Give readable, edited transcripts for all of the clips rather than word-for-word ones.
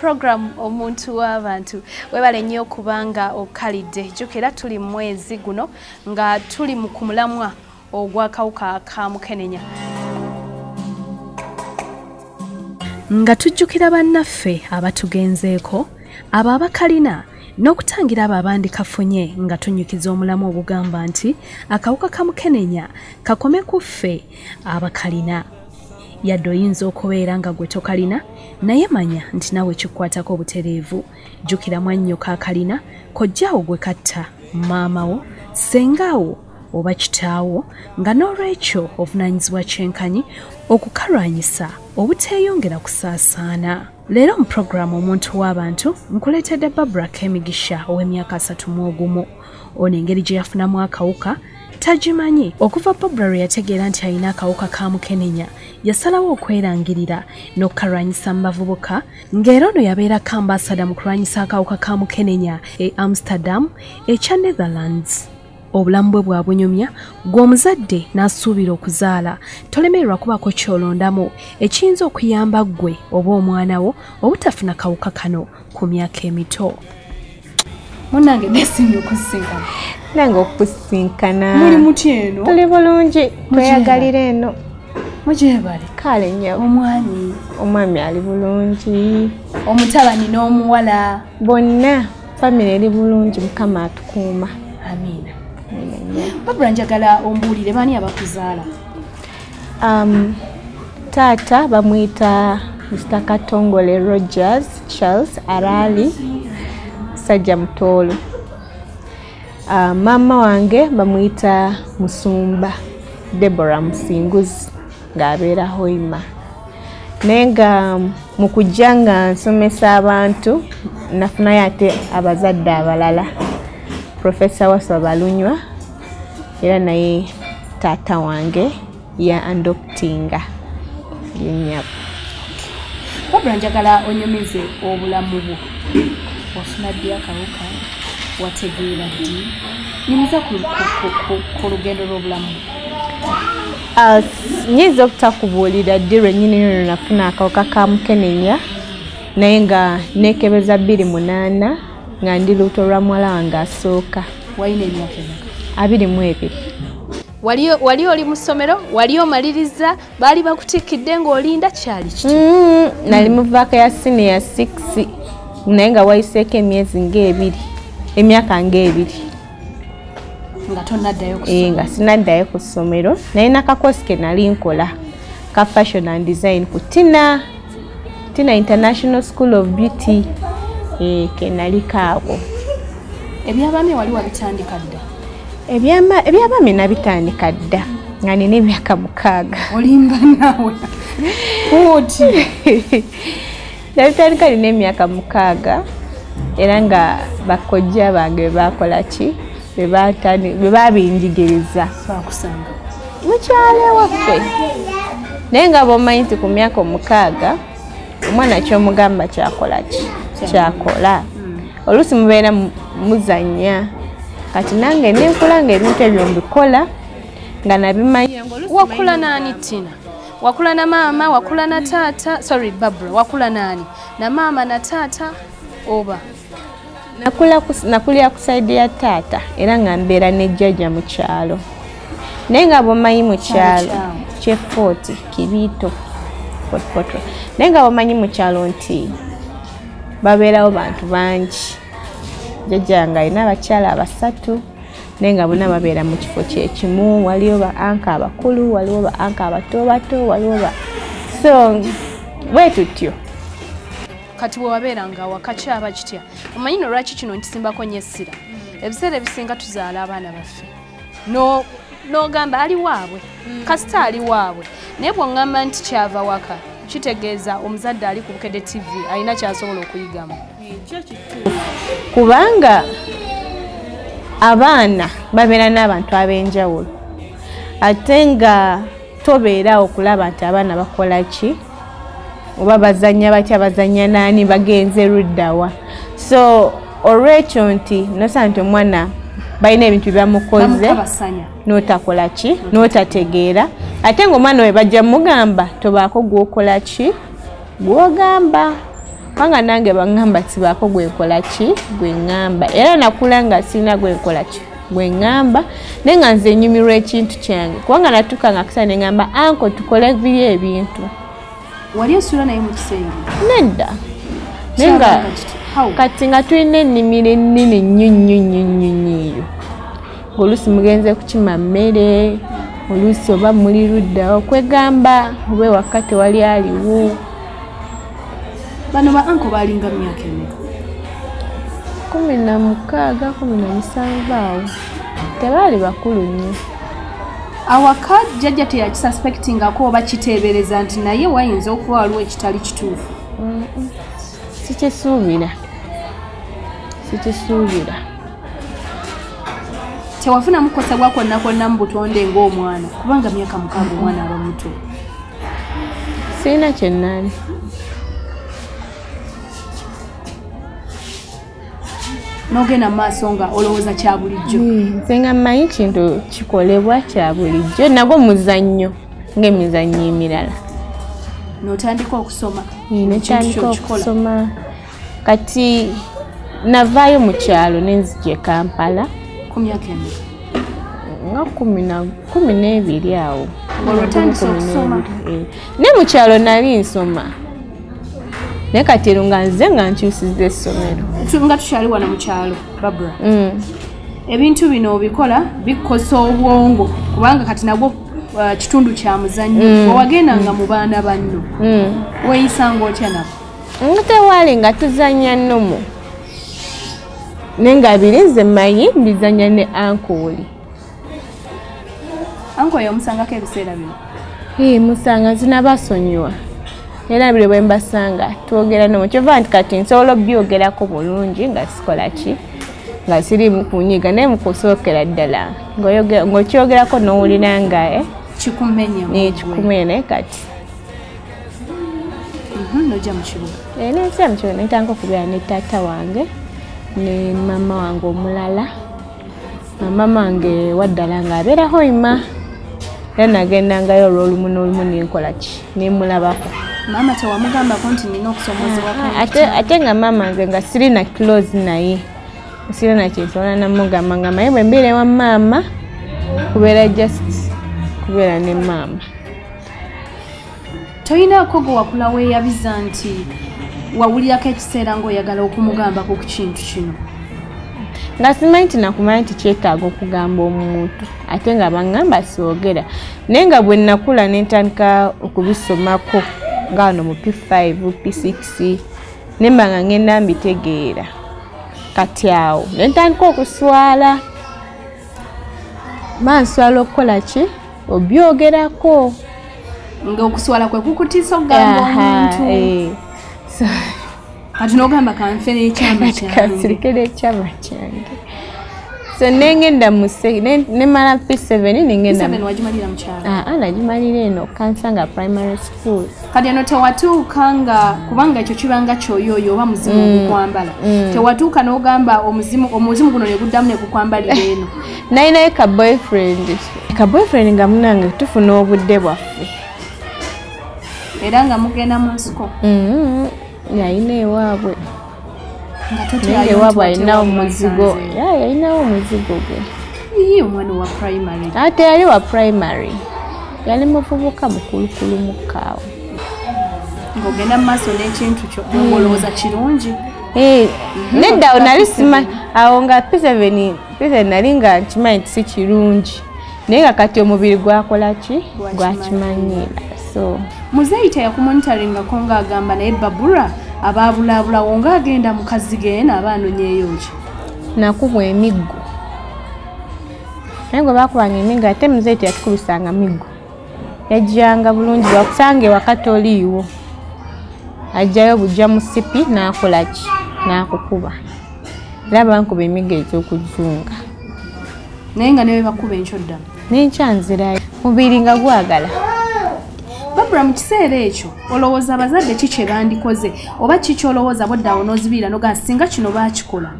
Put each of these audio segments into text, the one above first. program omuntu w'abantu webale nnyo kubanga okalidde jjukira tuli mwezi guno nga tuli mu kumulamwa ogw'akawuka aka Mukenenya nga tujjukira bannaffe abatugenzeeko abo abakalina n'okutangira abo abandikafunye nga tunyukiza omulamu obugamba nti akawuka ka Mukenenya kakome ku ffe abakalina. Yadde oyinza okubeera nga gwe tokalina naye manya nti nawe kikwatako obutereevu. Jjukira mwannyoko akalina kojjaawo gwe katta, maamawo, sengaawo oba kitaawo nga n'olwekyo ovunaanyizibwa kyenkanyi okukalwanyisa obuteeyongera kusaasaana. Leero mu pulogulaamu omuntu w'abantu nkuleetedde Barbara Kemigisha ow'emyaka 31. Ono engeri gye yafunamu akawuka tagimanyi. Okuva Barbara lwe yategeera nti alina akawuka ka Mukenenya, yasalawo okwerangirira n'okukalwanyisa mu bavubuka ng'era ono yabeerako ambasada mu kulwanyisa akawuka ka Mukenenya e Amsterdam ekya Netherlands. Obulamu bwe bwabunyumya, gw'omuzadde n'asuubira okuzaala tolemererwa kubaako ky'olondamu ekiyinza okuyamba ggwe oba omwana wo obutafuna kawuka kano ku myaka emito. Munnange nesimye okusinkana. Nange okusinkana. Muli muti eno? Tuli bulungi, tweyagalira eno. Mujebali. Kale nnyo. Omwami. Omwami ali bulungi. Omutabani n'omuwala. Bonna, famire eri bulungi, Mukama atukuuma. Amina. Barbara njagala ombuulire bani abakuzaala? Taata bamwita Mr. Katongole Rogers Charles Arali Sajja Mutolo. Mama wange bamwita Musumba Deborah Musinguzi ng'abeera Hoima. Naye nga mu kujja nga nsomesa abantu nafunayo ate abazadde abalala. Professor Wasabalunywa era naye taata wange ya andoptinga yenyapo. Barbara njagala onyumize obulamu bwo ofunadde akawuka wategeera ddi nyiza ku lugendo lw'obulamu. Nyinza obutakubuulira ddi lwe nnyini nno nafuna akawuka ka Mukenenya naye nga nekebeza 28 nga ndi luto lwa mwala wange asooka. Wayina emyaka emeka? 22. Wali oli mu ssomero, wali omaliriza, baali bakutikkidde ng'olinda kyali kiti? Nali muvaaka ya senior 6 naye nga wayiseeko emyezi ng'ebiri, emyaka ng'ebiri. Nga tonnaddayo ku ssomero? Nga sinaddayo ku ssomero naye n'akakosi ke nali nkola ka fashion and design ku Tina International School of Beauty ke nali kaako. Ebyabami wali wabitandika dda? Ebyabami nabitandika dda nga nina emyaka 7. Olimba naawe oti? Nabitandika nina emyaka 7 era nga bakojja bange bebakola ki bebabinjigiriza mukyala waffe naye nga bomanyi nti ku myaka 7 omwana ky'omugamba kyakola ki kyakola. Oluusi mubeera muzannya kati nange nenkula ng'ebintu ebyo mbikola nga nabimanya. Wakula naani Tina? Wakula na maama, wakula na taata? Sorry Barbara, wakula naani? Na maama na taata oba? Nakulira ku saidi ya taata era nga mbeera ne jjajja mu kyalo naye nga bomanyi mu kyalo kyefooti kibiito potpoto naye nga bomanyi mu kyalo nti babeerawo bantu bangi. Jjajja nga alina abakyala 3 naye nga bonna babeera mu kifo kyekimu. Waliwo ba anka abakulu, waliwo ba anka abatobato, waliwo ba so bwe tutyo. Kati bwe wabeera nga wakakyaba kitya? Omanyi no lwaki kino nkisimbako nnyo essira? Ebiseera ebisinga tuzaala abaana baffe n'ogamba ali waabwe, kasita ali waabwe naye bw'oŋŋamba nti kyava waka kitegeeza omuzadde ali ku Bukedde TV alina kyasobola okuyigamu. Kubanga abaana babeera n'abantu ab'enjawulo ate nga tobeera okulaba nti abaana bakola ki oba bazannya batya, bazannya naani, bagenze luddawa. So olwekyo nti nosanga nti omwana balina ebintu byamukoze n'otakola ki n'otategeera ate ng'omwana we bajja mugamba tobaako gw'okola ki gw'ogamba Wanga nange bangamba tibako gwenkolachi, gwengamba. Era nakulanga sina gwenkolachi, gwengamba. Nenga nze nyumiro ekintu kyange. Kwanga natuka ngakisa nengamba anko tukole biriye ebintu. Wali osula naye mu kisenge. Nenda. Nenga katinga twine nimire nini nyunyu. Olusi mugenze kukima mmere, olusi oba muli ludda okwegamba, obe wakati wali aliwo. Bano ba anko balinga myaka emeka. 16, 17. Tebali bakulu nnyo. Awaka jjajja teyakisuspectinga ko oba kiteebereza nti naye wayinza okuba waliwo ekitali kituufu. Sikisuubira. Tewafuna mukosa gwako nakonna mbutonde ng'omwana kubanga myaka mukaaga omwana aba muto. Sirina kyennaani. Nogena masonga olowooza kya bulijjo. Nzenga mmanyi kintu kikolebwa kya bulijjo nagwo muzannyo ng'emizannyo emirala. Notandika okusoma. Notandika okusoma. Kati navaayo mu kyalo ne nzije Kampala. Ku myaka emeka? Nga 12 awo. Olwotandisa okusoma? Ne mu kyalo nali nsoma. Naye kati nga nze nga nkyusizza essomero. Nga tukyali wano mu kyalo, Barbara. Ebintu bino bikola bikosa obwongo kubanga kati nabwo kitundu kya muzannyo. Wagenda nga mu baana banno. Weeyisa ng'otya nabo? Nga tewaali nga tuzannya nnomu. Nenga birinze mmanyi mbizannya ne ankooli. Ankooli omusangako ebiseera bino? Musanga zinabasonyiwa. Era bile bwe mbasanga twogera no kyova nti kati nsolo byogerako bulungi nga sikola ki nga siri mukunyiga ne mukusokera ddala ng'okyogerako n'owulinanga kikumenya ne kikumene kati nojja mu kibuga n'ensya mu kibuga ntanka okubeera ne taata wange ne mama wange omulala mama wange waddala nga abeera hoima era nagendangayo olw'olumu n'olumu nenkola ki nemulabako. Mama tewamugamba konti nina okusomozebwako. Ate nga mama nze nga sirina close naye. Sirina kyensobola namugamba nga maye bwe mbeere wa maama kubeera just kubeera ne maama. Toyinaako gwe wakula weeyabiza nti wawulirako ekiseera ng'oyagala okumugambako ku kintu kino. Nga simanyi nti nakumanya nti kyetaaga okugamba omuntu ate nga bangamba soogera naye nga bwe nakula ne ntandika okubisomako. Ngano mu P5, P6, nemba nga ngenda mbitegeera. Kati awo, nentandika okuswala. Ma nswala okukola ki? Obyogerako. Nga okuswala kwe kukutiisa okugamba omuntu. Kati n'ogamba kanfe n'ekyama kyange. Kansirike n'ekyama kyange. So nengenda mu nemala P7 nengenda. P7 wagimalira mu kyalo. Nagimalira eno Kansanga primary school. Kati ano tewatuuka nga kubanga ekyo kibanga kyoyoyo oba muzimu ogukwambala. Tewatuuka n'ogamba omuzimu guno ne guddamu ne gukwambalira eno. Nayinayo ka boyfriend. Ka boyfriend nga munange tufuna obudde bwaffe. Era nga mugenda mu nsiko. Yayina ewaabwe. Nende wabwa inawo muzigo. Inawo muzigo gwe. Iyo mwana wa primary. Ate yali wa primary. Yali muvubuka mukulukulu mukawo. Ngogenda maso n'ekintu kyo ngoloza kirungi. Nedda onalisima awo nga P7 nalinga kimanyi si kirungi. Naye nga kati omubiri gwakola ki? Gwakimanyira. So muzeeyita yakumonitoringa ko ng'agamba naye Barbara ababulaabula wonga agenda mukazi gena abanonyeeyo ki nakubwa emiggo naye gwe bakubanga emiggo ate muzeeyita yatukubisanga miggo yajjanga bulungi bakusange wakati oliiwo ajjayo bujja mu sipi n'akola ki n'akukuba era bankuba emiggo eky'okujunga naye nga ne bwe bakuba enkyoddamu n'enkyanzirayo mubiri nga gwagala. Barbara mu kiseera ekyo olowooza abazadde ki kye bandikoze oba kiki olowooza bodda awo n'ozibiira noga singa kino baakikola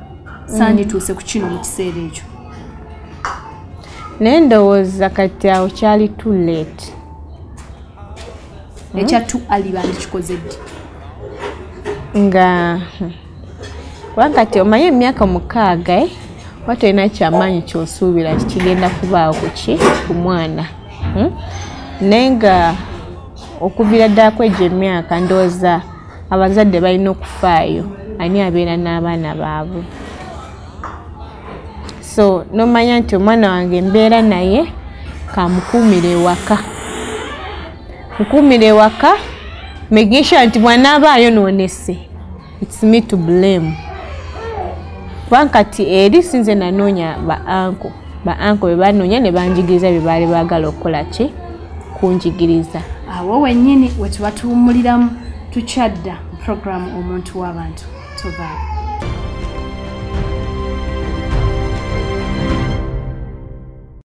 sandituuse ku kino mu kiseera ekyo naye ndowooza kati awo kyali too late ekya tu ali bandikikoze ddi nga wakati omaye emyaka mukaaga watolina kyamaanyi ky'osuubira kigenda kubaawo ku mwana naye nga okuviira ddala kw'egyo emyaka ndowooza abazadde balina okufaayo ani abeera n'abaana baabwe. So nomanya nti omwana wange mbeera naye kamukuumire ewaka, mukuumire ewaka megisha nti bw'anaabaayo noonese it's me to blame. Bankati eri sinze nanoonya ba anko be banoonya ne banjigiriza bye baali baagala okukola ki kunjigiriza. Awo wennyini wetuba tuwummuliramu tukyadda program omuntu w'abantu tova.